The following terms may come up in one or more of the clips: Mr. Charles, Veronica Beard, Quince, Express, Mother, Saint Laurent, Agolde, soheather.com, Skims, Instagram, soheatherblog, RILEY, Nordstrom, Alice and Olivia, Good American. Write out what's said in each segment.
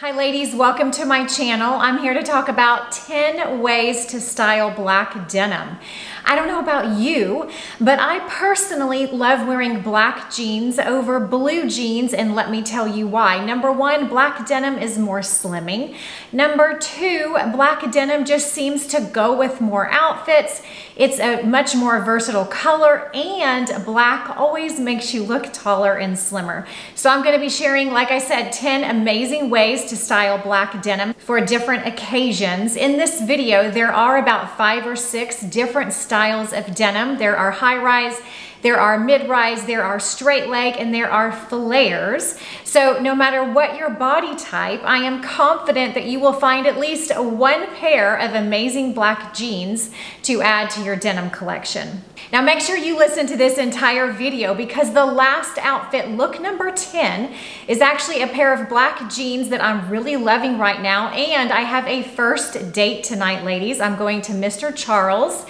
Hi ladies, welcome to my channel. I'm here to talk about 10 ways to style black denim. I don't know about you, but I personally love wearing black jeans over blue jeans, and let me tell you why. Number one, black denim is more slimming. Number two, black denim just seems to go with more outfits. It's a much more versatile color, and black always makes you look taller and slimmer. So I'm gonna be sharing, like I said, 10 amazing ways to style black denim for different occasions. In this video, there are about 5 or 6 different styles of denim. There are high-rise, there are mid-rise, there are straight leg, and there are flares. So no matter what your body type, I am confident that you will find at least one pair of amazing black jeans to add to your denim collection. Now make sure you listen to this entire video, because the last outfit, look number 10, is actually a pair of black jeans that I'm really loving right now, and I have a first date tonight, ladies. I'm going to Mr. Charles.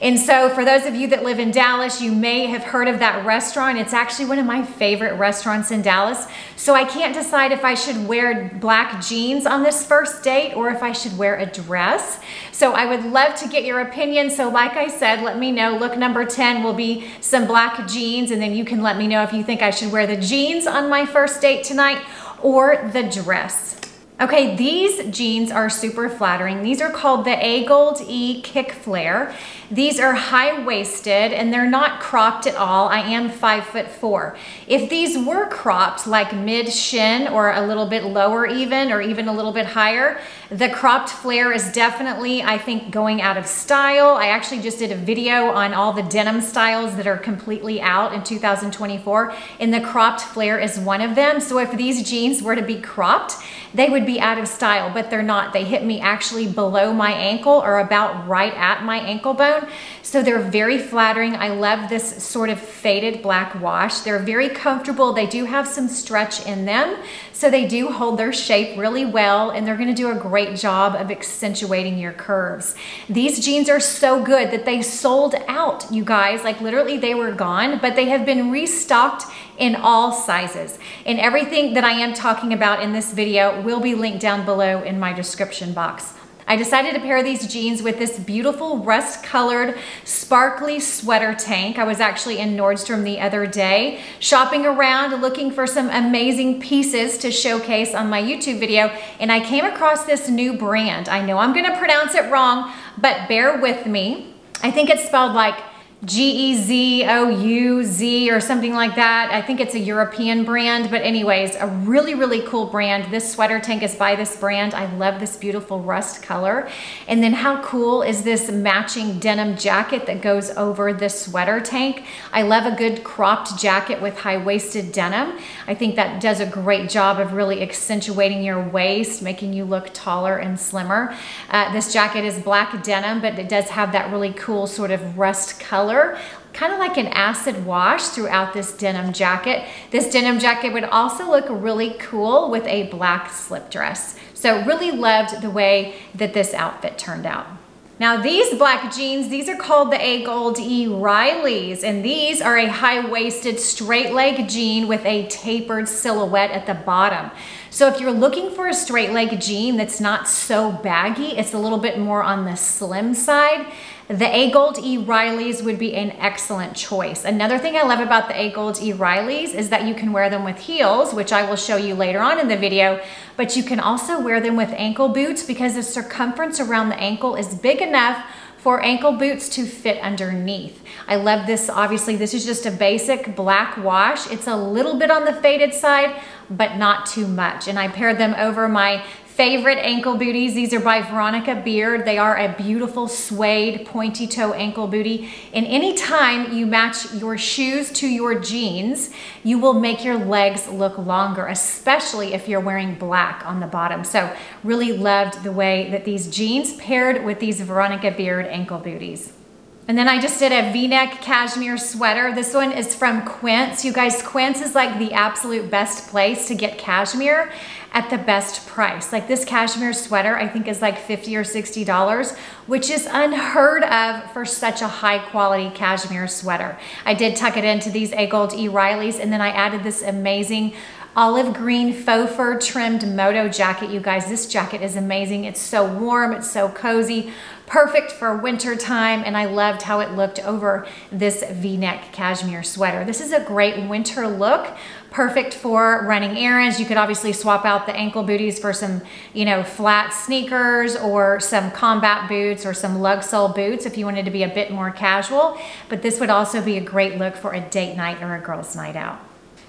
And so for those of you that live in Dallas, you may have heard of that restaurant. It's actually one of my favorite restaurants in Dallas. So I can't decide if I should wear black jeans on this first date or if I should wear a dress. So I would love to get your opinion. So like I said, let me know. Look number 10 will be some black jeans, and then you can let me know if you think I should wear the jeans on my first date tonight or the dress. Okay, these jeans are super flattering. These are called the Agolde Kick Flare. These are high-waisted, and they're not cropped at all. I am 5'4". If these were cropped, like mid-shin or a little bit lower even, or even a little bit higher, the cropped flare is definitely, I think, going out of style. I actually just did a video on all the denim styles that are completely out in 2024, and the cropped flare is one of them. So if these jeans were to be cropped, they would be out of style, but they're not. They hit me actually below my ankle, or about right at my ankle bone. So they're very flattering. I love this sort of faded black wash. They're very comfortable. They do have some stretch in them, so they do hold their shape really well, and they're gonna do a great job of accentuating your curves. These jeans are so good that they sold out, you guys. Like literally they were gone, but they have been restocked in all sizes. And everything that I am talking about in this video will be linked down below in my description box. I decided to pair these jeans with this beautiful rust-colored sparkly sweater tank. I was actually in Nordstrom the other day shopping around looking for some amazing pieces to showcase on my YouTube video, and I came across this new brand. I know I'm gonna pronounce it wrong, but bear with me. I think it's spelled like Gezouz or something like that. I think it's a European brand, but anyways, a really, really cool brand. This sweater tank is by this brand. I love this beautiful rust color. And then how cool is this matching denim jacket that goes over this sweater tank? I love a good cropped jacket with high-waisted denim. I think that does a great job of really accentuating your waist, making you look taller and slimmer. This jacket is black denim, but it does have that really cool sort of rust color, kind of like an acid wash throughout this denim jacket. This denim jacket would also look really cool with a black slip dress. So really loved the way that this outfit turned out. Now these black jeans, these are called the Agolde Riley's, and these are a high-waisted straight leg jean with a tapered silhouette at the bottom. So if you're looking for a straight leg jean that's not so baggy, it's a little bit more on the slim side, the Agolde Riley's would be an excellent choice. Another thing I love about the Agolde Riley's is that you can wear them with heels, which I will show you later on in the video, but you can also wear them with ankle boots, because the circumference around the ankle is big enough for ankle boots to fit underneath. I love this. Obviously, this is just a basic black wash. It's a little bit on the faded side, but not too much. And I paired them over my favorite ankle booties. These are by Veronica Beard. They are a beautiful suede pointy toe ankle booty. And anytime you match your shoes to your jeans, you will make your legs look longer, especially if you're wearing black on the bottom. So really loved the way that these jeans paired with these Veronica Beard ankle booties. And then I just did a V-neck cashmere sweater. This one is from Quince. You guys, Quince is like the absolute best place to get cashmere at the best price. Like this cashmere sweater, I think is like $50 or $60, which is unheard of for such a high quality cashmere sweater. I did tuck it into these Agolde Riley's, and then I added this amazing olive green faux fur trimmed moto jacket. You guys, this jacket is amazing. It's so warm, it's so cozy, perfect for winter time, and I loved how it looked over this V-neck cashmere sweater. This is a great winter look, perfect for running errands. You could obviously swap out the ankle booties for some, you know, flat sneakers or some combat boots or some lug sole boots if you wanted to be a bit more casual, but this would also be a great look for a date night or a girls' night out.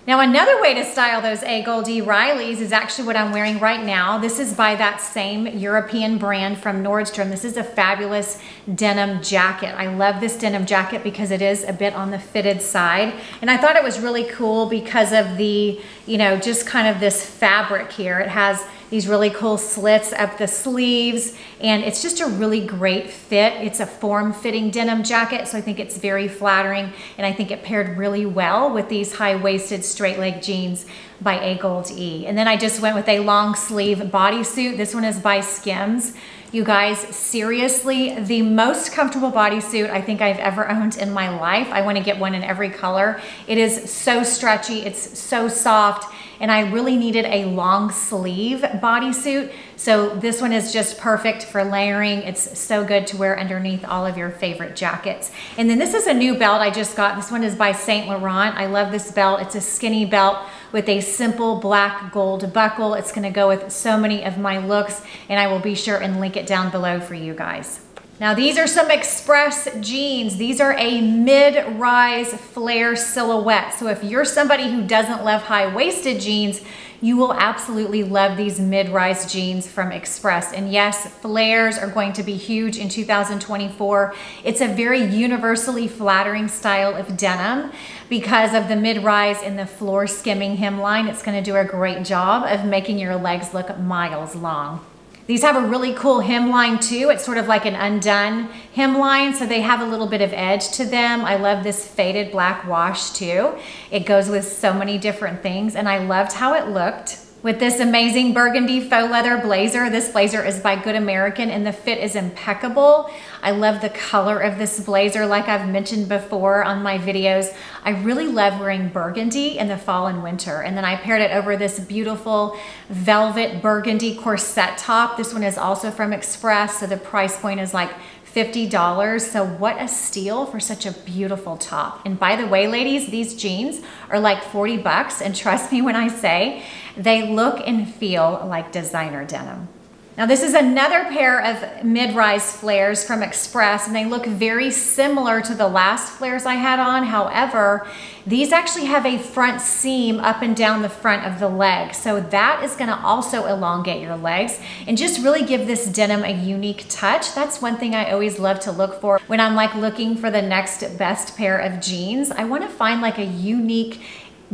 Now, another way to style those Agolde Rileys is actually what I'm wearing right now. This is by that same European brand from Nordstrom. This is a fabulous denim jacket. I love this denim jacket because it is a bit on the fitted side. And I thought it was really cool because of the, you know, just kind of this fabric here. It has these really cool slits up the sleeves, and it's just a really great fit. It's a form-fitting denim jacket, so I think it's very flattering, and I think it paired really well with these high-waisted straight leg jeans by Agolde. And then I just went with a long sleeve bodysuit. This one is by Skims. You guys, seriously, the most comfortable bodysuit I think I've ever owned in my life. I want to get one in every color. It is so stretchy, it's so soft, and I really needed a long sleeve bodysuit. So this one is just perfect for layering. It's so good to wear underneath all of your favorite jackets. And then this is a new belt I just got. This one is by Saint Laurent. I love this belt. It's a skinny belt with a simple black gold buckle. It's gonna go with so many of my looks, and I will be sure and link it down below for you guys. Now, these are some Express jeans. These are a mid-rise flare silhouette. So if you're somebody who doesn't love high-waisted jeans, you will absolutely love these mid-rise jeans from Express. And yes, flares are going to be huge in 2024. It's a very universally flattering style of denim because of the mid-rise and the floor skimming hemline. It's gonna do a great job of making your legs look miles long. These have a really cool hemline too. It's sort of like an undone hemline, so they have a little bit of edge to them. I love this faded black wash too. It goes with so many different things, and I loved how it looked with this amazing burgundy faux leather blazer. This blazer is by Good American, and the fit is impeccable. I love the color of this blazer. Like I've mentioned before on my videos, I really love wearing burgundy in the fall and winter. And then I paired it over this beautiful velvet burgundy corset top. This one is also from Express, so the price point is like $50, so what a steal for such a beautiful top. And by the way, ladies, these jeans are like 40 bucks, and trust me when I say, they look and feel like designer denim. Now, this is another pair of mid-rise flares from Express, and they look very similar to the last flares I had on. However, these actually have a front seam up and down the front of the leg, so that is gonna also elongate your legs and just really give this denim a unique touch. That's one thing I always love to look for when I'm like looking for the next best pair of jeans. I wanna find like a unique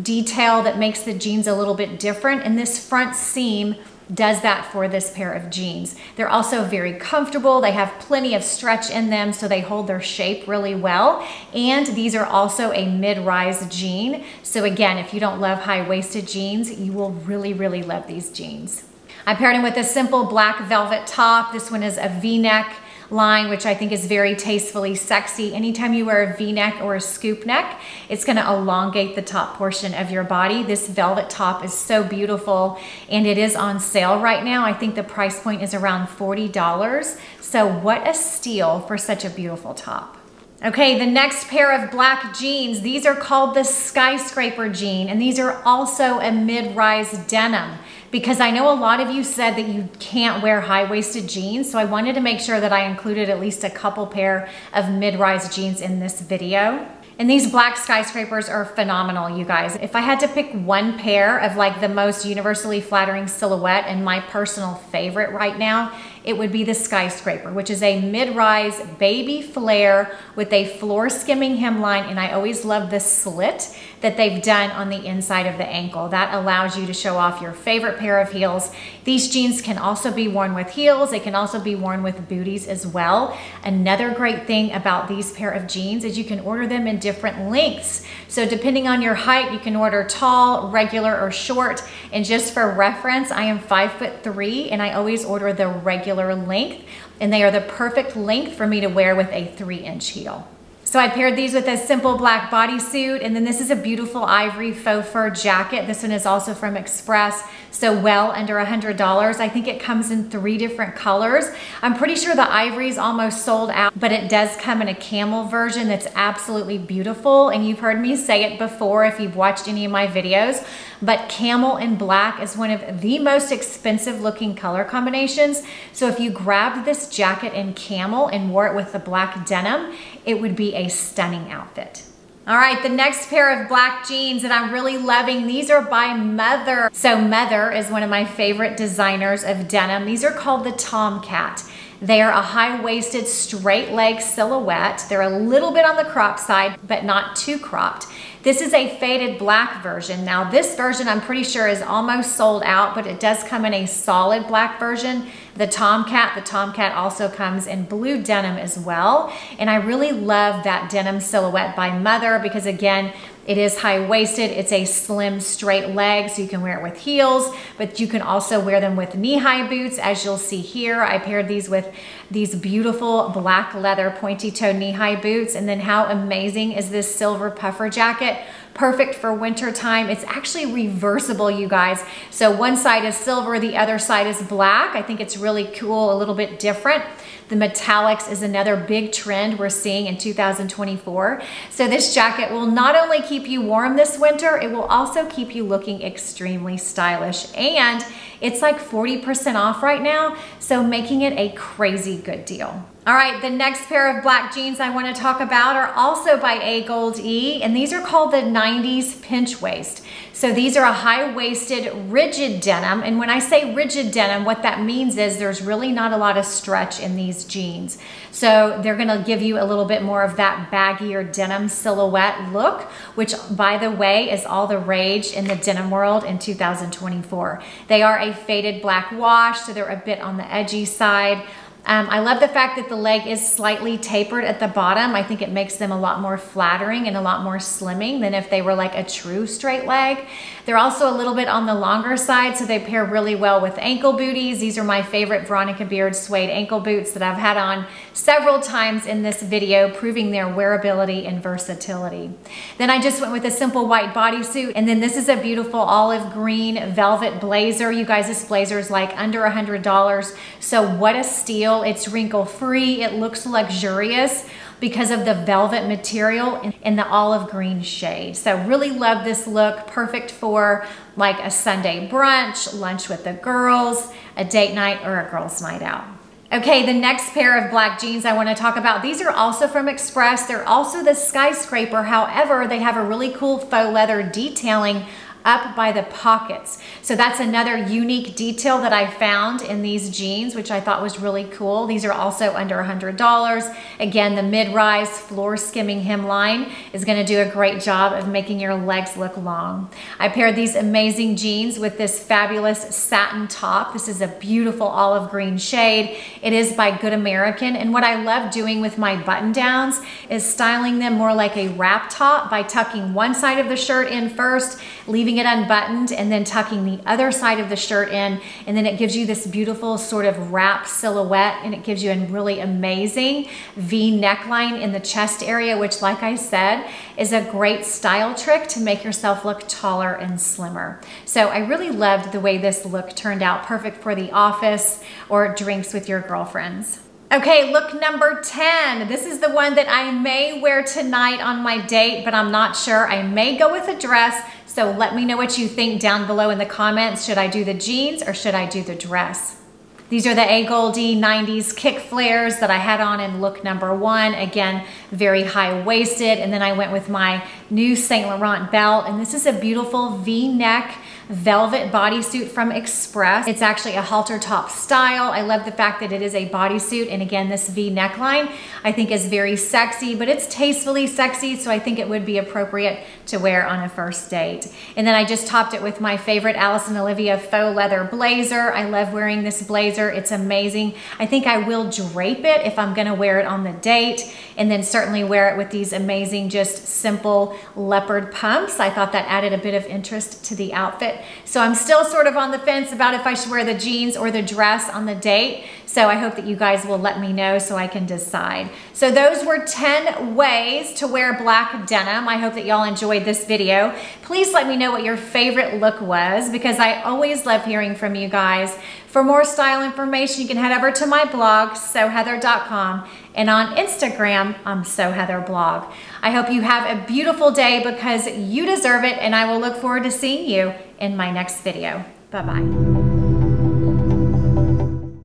detail that makes the jeans a little bit different, and this front seam does that for this pair of jeans. They're also very comfortable. They have plenty of stretch in them, so they hold their shape really well. And these are also a mid-rise jean. So again, if you don't love high-waisted jeans, you will really, really love these jeans. I paired them with a simple black velvet top. This one is a V-neck line, which I think is very tastefully sexy. Anytime you wear a V-neck or a scoop neck, it's gonna elongate the top portion of your body. This velvet top is so beautiful, and it is on sale right now. I think the price point is around $40. So what a steal for such a beautiful top. Okay, the next pair of black jeans, these are called the Skyscraper jean, and these are also a mid-rise denim. Because I know a lot of you said that you can't wear high-waisted jeans, so I wanted to make sure that I included at least a couple pair of mid-rise jeans in this video. And these black skyscrapers are phenomenal, you guys. If I had to pick one pair of like the most universally flattering silhouette and my personal favorite right now, it would be the Skyscraper, which is a mid-rise baby flare with a floor skimming hemline. And I always love the slit that they've done on the inside of the ankle. That allows you to show off your favorite pair of heels. These jeans can also be worn with heels. They can also be worn with booties as well. Another great thing about these pair of jeans is you can order them in different lengths. So depending on your height, you can order tall, regular, or short. And just for reference, I am 5'3", and I always order the regular length, and they are the perfect length for me to wear with a 3-inch heel. So I paired these with a simple black bodysuit, and then this is a beautiful ivory faux fur jacket. This one is also from Express, so well under $100. I think it comes in 3 different colors. I'm pretty sure the ivory's almost sold out, but it does come in a camel version that's absolutely beautiful, and you've heard me say it before if you've watched any of my videos, but camel and black is one of the most expensive looking color combinations. So if you grabbed this jacket in camel and wore it with the black denim, it would be a stunning outfit. All right, the next pair of black jeans that I'm really loving, these are by Mother. So Mother is one of my favorite designers of denim. These are called the Tomcat. They are a high-waisted, straight leg silhouette. They're a little bit on the crop side, but not too cropped. This is a faded black version. Now this version I'm pretty sure is almost sold out, but it does come in a solid black version. The Tomcat also comes in blue denim as well. And I really love that denim silhouette by Mother because again, it is high-waisted, it's a slim straight leg, so you can wear it with heels, but you can also wear them with knee-high boots, as you'll see here. I paired these with these beautiful black leather pointy-toe knee-high boots, and then how amazing is this silver puffer jacket? Perfect for winter time. It's actually reversible, you guys. So one side is silver, the other side is black. I think it's really cool, a little bit different. The metallics is another big trend we're seeing in 2024. So this jacket will not only keep you warm this winter, it will also keep you looking extremely stylish. And it's like 40% off right now, so making it a crazy good deal. All right, the next pair of black jeans I want to talk about are also by Agolde, and these are called the 90s pinch waist. So these are a high-waisted rigid denim, and when I say rigid denim, what that means is there's really not a lot of stretch in these jeans. So they're gonna give you a little bit more of that baggier denim silhouette look, which by the way is all the rage in the denim world in 2024. They are a faded black wash, so they're a bit on the edgy side. I love the fact that the leg is slightly tapered at the bottom. I think it makes them a lot more flattering and a lot more slimming than if they were like a true straight leg. They're also a little bit on the longer side, so they pair really well with ankle booties. These are my favorite Veronica Beard suede ankle boots that I've had on several times in this video, proving their wearability and versatility. Then I just went with a simple white bodysuit, and then this is a beautiful olive green velvet blazer. You guys, this blazer is like under $100, so what a steal. It's wrinkle-free, it looks luxurious because of the velvet material and the olive green shade. So really love this look, perfect for like a Sunday brunch, lunch with the girls, a date night, or a girls' night out. Okay, the next pair of black jeans I want to talk about, these are also from Express. They're also the Skyscraper, however, they have a really cool faux leather detailing up by the pockets. So that's another unique detail that I found in these jeans, which I thought was really cool. These are also under $100. Again, the mid-rise floor skimming hemline is gonna do a great job of making your legs look long. I paired these amazing jeans with this fabulous satin top. This is a beautiful olive green shade. It is by Good American. And what I love doing with my button downs is styling them more like a wrap top by tucking one side of the shirt in first, leaving it unbuttoned, and then tucking the other side of the shirt in, and then it gives you this beautiful sort of wrap silhouette, and it gives you a really amazing V neckline in the chest area, which, like I said, is a great style trick to make yourself look taller and slimmer. So I really loved the way this look turned out, perfect for the office or drinks with your girlfriends. Okay, look number 10. This is the one that I may wear tonight on my date, but I'm not sure. I may go with a dress. So let me know what you think down below in the comments. Should I do the jeans or should I do the dress? These are the Agolde 90s kick flares that I had on in look number 1. Again, very high-waisted. And then I went with my new Saint Laurent belt. And this is a beautiful V-neck velvet bodysuit from Express. It's actually a halter top style. I love the fact that it is a bodysuit. And again, this V neckline I think is very sexy, but it's tastefully sexy. So I think it would be appropriate to wear on a first date. And then I just topped it with my favorite Alice and Olivia faux leather blazer. I love wearing this blazer. It's amazing. I think I will drape it if I'm gonna wear it on the date, and then certainly wear it with these amazing, just simple leopard pumps. I thought that added a bit of interest to the outfit. it. So I'm still sort of on the fence about if I should wear the jeans or the dress on the date. So I hope that you guys will let me know so I can decide. So those were 10 ways to wear black denim. I hope that y'all enjoyed this video. Please let me know what your favorite look was, because I always love hearing from you guys. For more style information, you can head over to my blog, soheather.com, and on Instagram, I'm soheatherblog. I hope you have a beautiful day because you deserve it, and I will look forward to seeing you in my next video. Bye-bye.